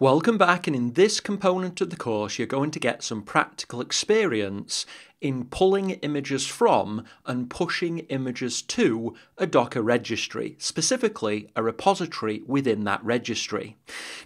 Welcome back, and in this component of the course you're going to get some practical experience in pulling images from and pushing images to a Docker registry, specifically a repository within that registry.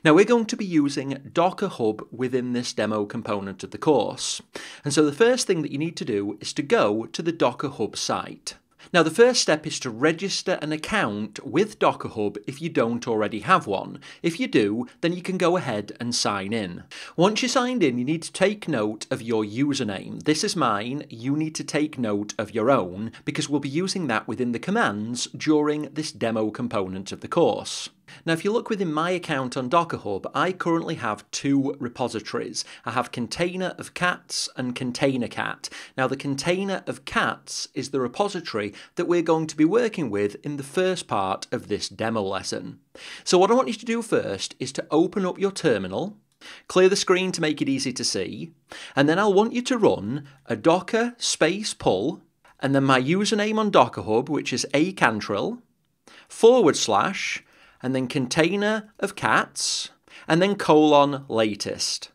Now we're going to be using Docker Hub within this demo component of the course. And so the first thing that you need to do is to go to the Docker Hub site. Now the first step is to register an account with Docker Hub if you don't already have one. If you do, then you can go ahead and sign in. Once you're signed in, you need to take note of your username. This is mine, you need to take note of your own, because we'll be using that within the commands during this demo component of the course. Now if you look within my account on Docker Hub, I currently have two repositories. I have Container of Cats and Container Cat. Now the Container of Cats is the repository that we're going to be working with in the first part of this demo lesson. So what I want you to do first is to open up your terminal, clear the screen to make it easy to see, and then I'll want you to run a docker /pull, and then my username on Docker Hub, which is acantril, / and then container of cats, and then :latest.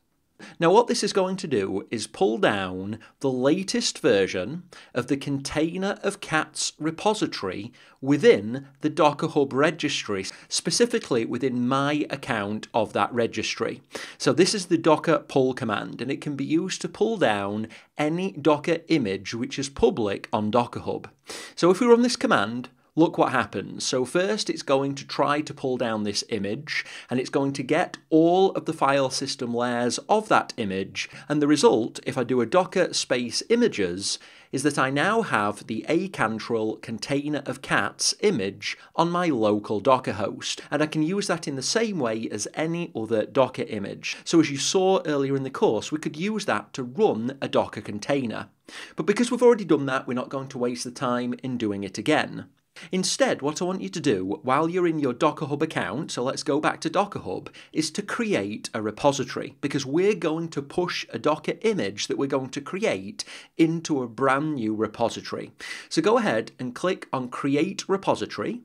Now what this is going to do is pull down the latest version of the container of cats repository within the Docker Hub registry, specifically within my account of that registry. So this is the docker pull command, and it can be used to pull down any Docker image which is public on Docker Hub. So if we run this command, look what happens. So first it's going to try to pull down this image, and it's going to get all of the file system layers of that image, and the result, if I do a docker /images, is that I now have the acantril container of cats image on my local Docker host, and I can use that in the same way as any other Docker image. So as you saw earlier in the course, we could use that to run a Docker container. But because we've already done that, we're not going to waste the time in doing it again. Instead, what I want you to do while you're in your Docker Hub account, so let's go back to Docker Hub, is to create a repository, because we're going to push a Docker image that we're going to create into a brand new repository. So go ahead and click on Create Repository.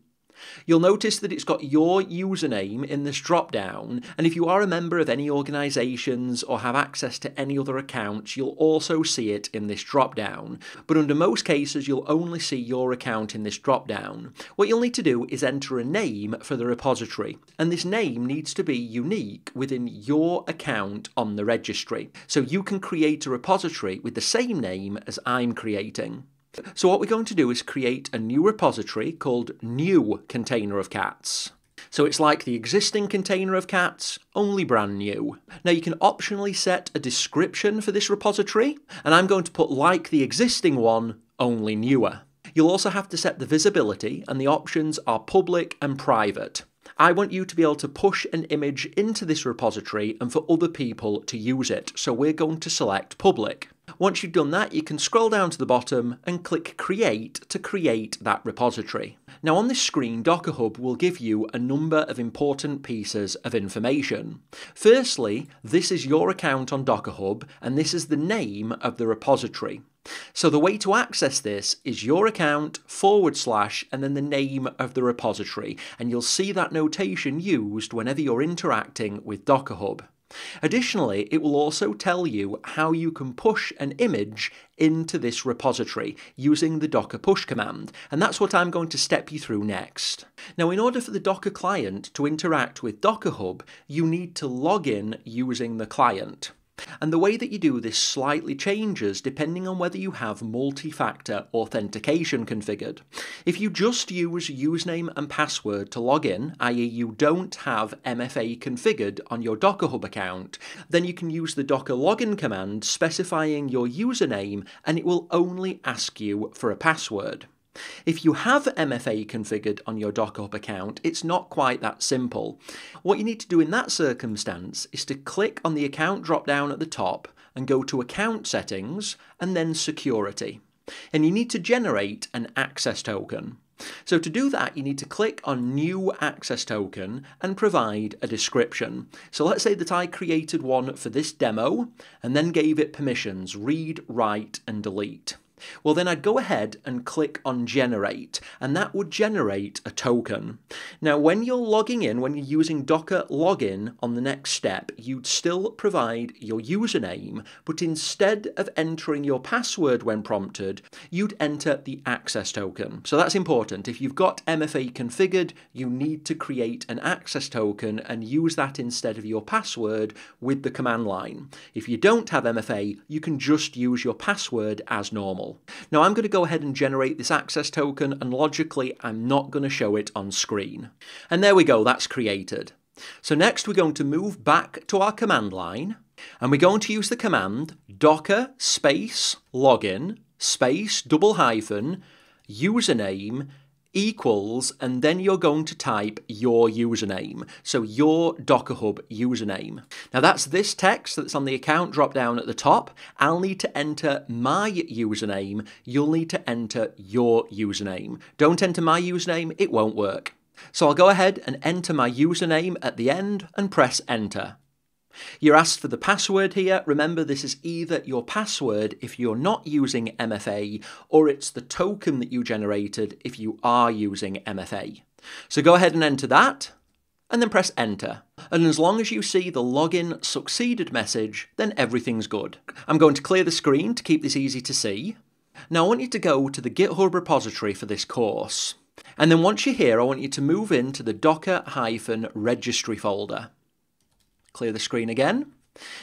You'll notice that it's got your username in this drop-down, and if you are a member of any organizations or have access to any other accounts, you'll also see it in this drop-down. But under most cases, you'll only see your account in this drop-down. What you'll need to do is enter a name for the repository, and this name needs to be unique within your account on the registry. So you can create a repository with the same name as I'm creating. So what we're going to do is create a new repository called New Container of Cats. So it's like the existing container of cats, only brand new. Now you can optionally set a description for this repository, and I'm going to put like the existing one, only newer. You'll also have to set the visibility, and the options are public and private. I want you to be able to push an image into this repository and for other people to use it, so we're going to select public. Once you've done that, you can scroll down to the bottom and click Create to create that repository. Now on this screen, Docker Hub will give you a number of important pieces of information. Firstly, this is your account on Docker Hub, and this is the name of the repository. So the way to access this is your account / and then the name of the repository, and you'll see that notation used whenever you're interacting with Docker Hub. Additionally, it will also tell you how you can push an image into this repository using the docker push command, and that's what I'm going to step you through next. Now, in order for the Docker client to interact with Docker Hub, you need to log in using the client. And the way that you do this slightly changes depending on whether you have multi-factor authentication configured. If you just use username and password to log in, i.e. you don't have MFA configured on your Docker Hub account, then you can use the docker login command specifying your username, and it will only ask you for a password. If you have MFA configured on your Docker Hub account, it's not quite that simple. What you need to do in that circumstance is to click on the account drop-down at the top and go to Account Settings and then Security. And you need to generate an access token. So to do that, you need to click on New Access Token and provide a description. So let's say that I created one for this demo and then gave it permissions: read, write, and delete. Well, then I'd go ahead and click on generate, and that would generate a token. Now, when you're logging in, when you're using Docker login on the next step, you'd still provide your username, but instead of entering your password when prompted, you'd enter the access token. So that's important. If you've got MFA configured, you need to create an access token and use that instead of your password with the command line. If you don't have MFA, you can just use your password as normal. Now I'm going to go ahead and generate this access token, and logically I'm not going to show it on screen. And there we go, that's created. So next we're going to move back to our command line, and we're going to use the command docker space login space _ username equals, and then you're going to type your username, so your Docker Hub username. Now that's this text that's on the account drop down at the top. I'll need to enter my username. You'll need to enter your username. Don't enter my username, it won't work. So I'll go ahead and enter my username at the end and press enter. You're asked for the password here. Remember, this is either your password if you're not using MFA, or it's the token that you generated if you are using MFA. So go ahead and enter that, and then press enter. And as long as you see the login succeeded message, then everything's good. I'm going to clear the screen to keep this easy to see. Now I want you to go to the GitHub repository for this course. And then once you're here, I want you to move into the docker-registry folder. Clear the screen again.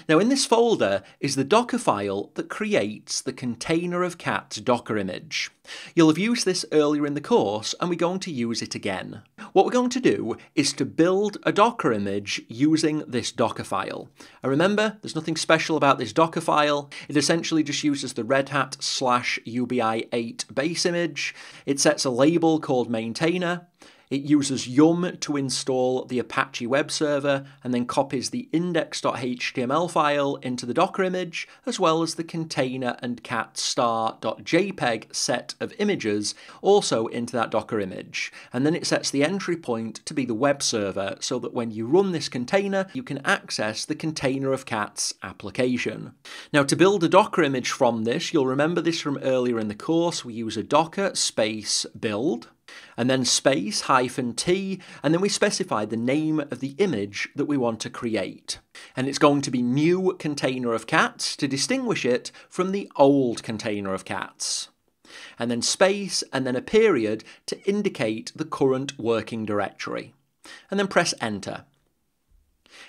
Now in this folder is the Docker file that creates the container of cats Docker image. You'll have used this earlier in the course, and we're going to use it again. What we're going to do is to build a Docker image using this Docker file. And remember, there's nothing special about this Docker file. It essentially just uses the Red Hat/UBI8 base image. It sets a label called maintainer. It uses Yum to install the Apache web server, and then copies the index.html file into the Docker image, as well as the container and cat star.jpg set of images also into that Docker image. And then it sets the entry point to be the web server, so that when you run this container, you can access the container of cats application. Now to build a Docker image from this, you'll remember this from earlier in the course, we use a docker space build, and then --t, and then we specify the name of the image that we want to create. And it's going to be new container of cats to distinguish it from the old container of cats. And then --, and then a period to indicate the current working directory. And then press enter.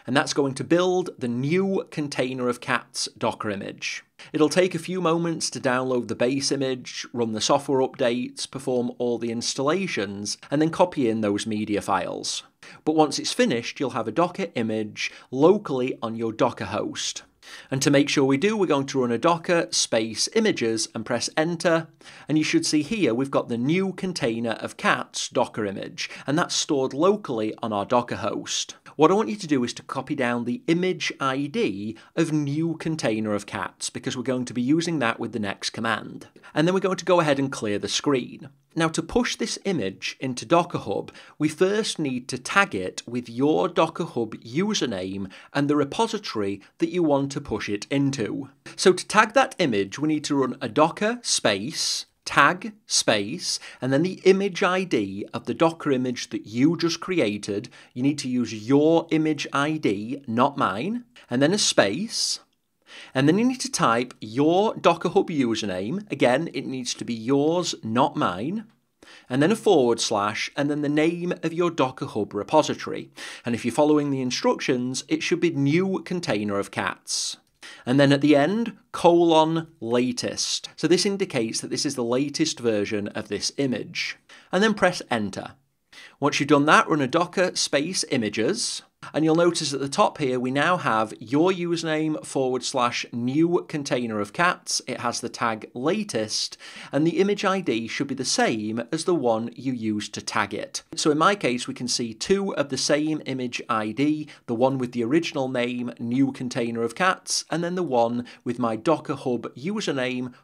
And that's going to build the new container of cats Docker image. It'll take a few moments to download the base image, run the software updates, perform all the installations, and then copy in those media files. But once it's finished, you'll have a Docker image locally on your Docker host. And to make sure we do, we're going to run a docker space images and press enter. And you should see here we've got the new container of cats Docker image, and that's stored locally on our Docker host. What I want you to do is to copy down the image ID of new container of cats, because we're going to be using that with the next command. And then we're going to go ahead and clear the screen. Now to push this image into Docker Hub, we first need to tag it with your Docker Hub username and the repository that you want to push it into. So to tag that image, we need to run a docker tag, and then the image ID of the Docker image that you just created. You need to use your image ID, not mine, and then a --, and then you need to type your Docker Hub username. Again, it needs to be yours, not mine, and then a /, and then the name of your Docker Hub repository. And if you're following the instructions, it should be new container of cats. And then at the end, :latest. So this indicates that this is the latest version of this image. And then press enter. Once you've done that, run a docker --images. And you'll notice at the top here, we now have your username / new container of cats. It has the tag latest, and the image ID should be the same as the one you used to tag it. So in my case, we can see two of the same image ID, the one with the original name, new container of cats, and then the one with my Docker Hub username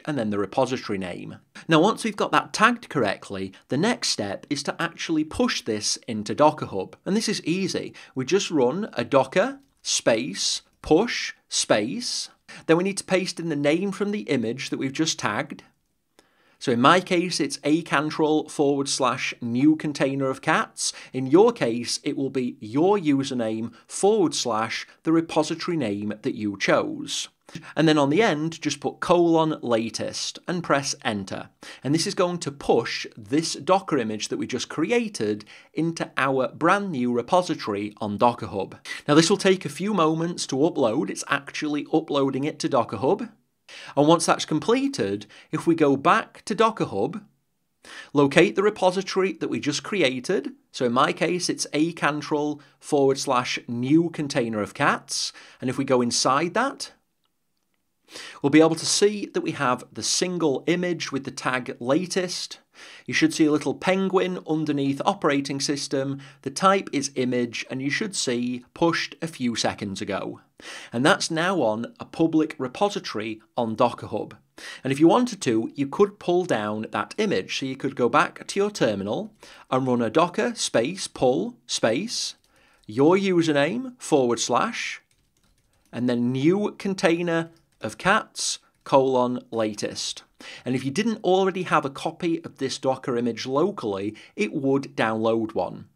/ and then the repository name. Now, once we've got that tagged correctly, the next step is to actually push this into Docker Hub. And this is easy. We just run a docker --push --, Then we need to paste in the name from the image that we've just tagged. So in my case, it's acantril/new_container-of_cats. In your case, it will be your username / the repository name that you chose. And then on the end, just put :latest and press enter. And this is going to push this Docker image that we just created into our brand new repository on Docker Hub. Now this will take a few moments to upload. It's actually uploading it to Docker Hub. And once that's completed, if we go back to Docker Hub, locate the repository that we just created. So in my case, it's acantril/new_container-of_cats. And if we go inside that, we'll be able to see that we have the single image with the tag latest. You should see a little penguin underneath operating system. The type is image, and you should see pushed a few seconds ago. And that's now on a public repository on Docker Hub. And if you wanted to, you could pull down that image. So you could go back to your terminal and run a docker pull your username / and then new container of cats :latest. And if you didn't already have a copy of this Docker image locally, it would download one.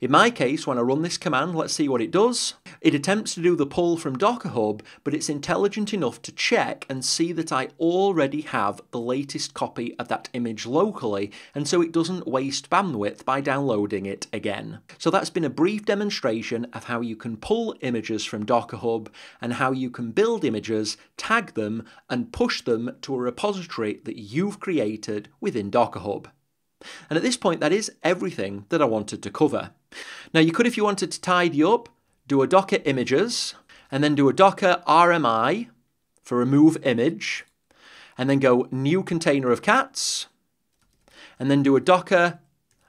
In my case, when I run this command, let's see what it does. It attempts to do the pull from Docker Hub, but it's intelligent enough to check and see that I already have the latest copy of that image locally, and so it doesn't waste bandwidth by downloading it again. So that's been a brief demonstration of how you can pull images from Docker Hub and how you can build images, tag them, and push them to a repository that you've created within Docker Hub. And at this point, that is everything that I wanted to cover. Now you could, if you wanted to tidy up, do a Docker images, and then do a Docker RMI for remove image, and then go new container of cats, and then do a Docker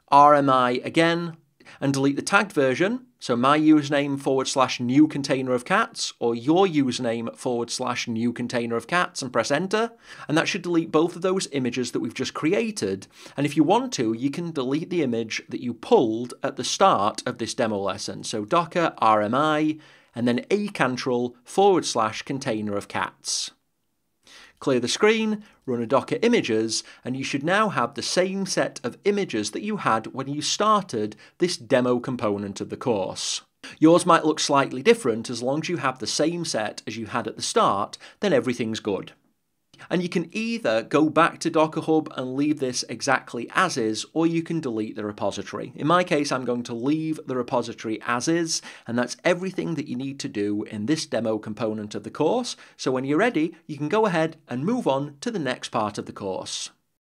RMI again, and delete the tagged version. So my username /new_container-of_cats or your username /new_container-of_cats and press enter. And that should delete both of those images that we've just created. And if you want to, you can delete the image that you pulled at the start of this demo lesson. So Docker RMI and then acantril /container-of_cats. Clear the screen, run a Docker images, and you should now have the same set of images that you had when you started this demo component of the course. Yours might look slightly different. As long as you have the same set as you had at the start, then everything's good. And you can either go back to Docker Hub and leave this exactly as is, or you can delete the repository. In my case, I'm going to leave the repository as is, and that's everything that you need to do in this demo component of the course. So when you're ready, you can go ahead and move on to the next part of the course.